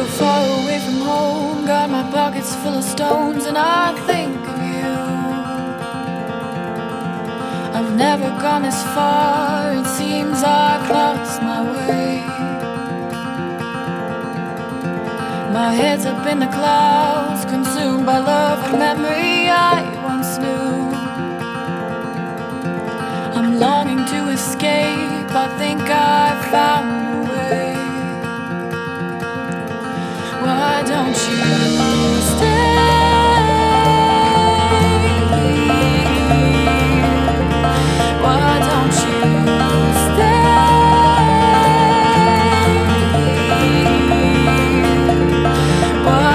so far away from home, got my pockets full of stones, and I think of you. I've never gone this far, it seems I've lost my way. My head's up in the clouds, consumed by love and memory I once knew. I'm longing to escape, I think I've found a way. Why don't you stay? Why don't you? Why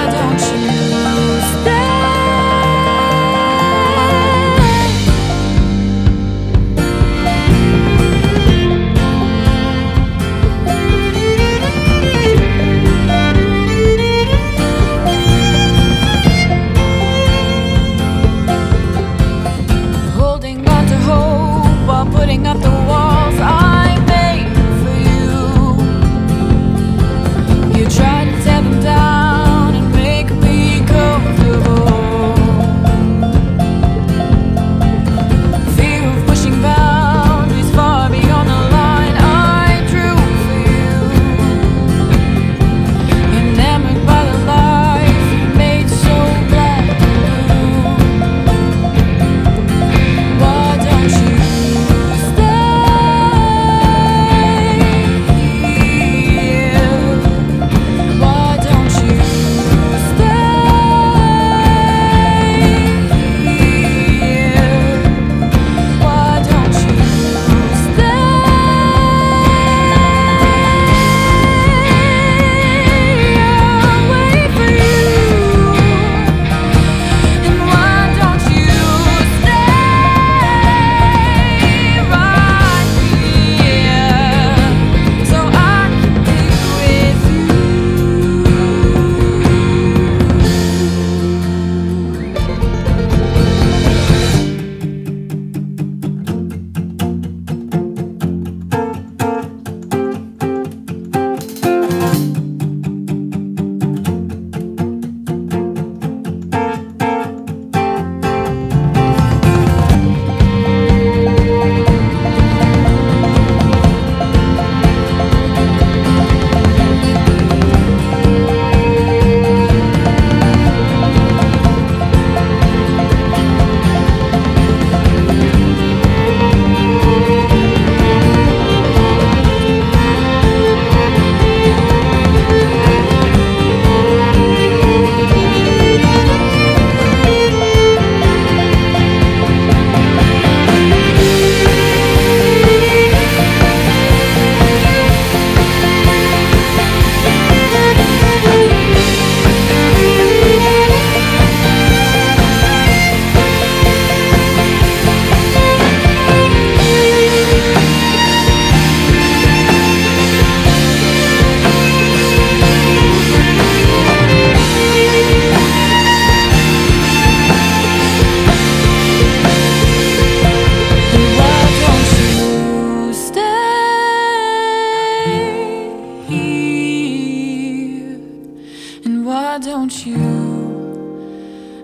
don't you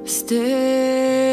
stay?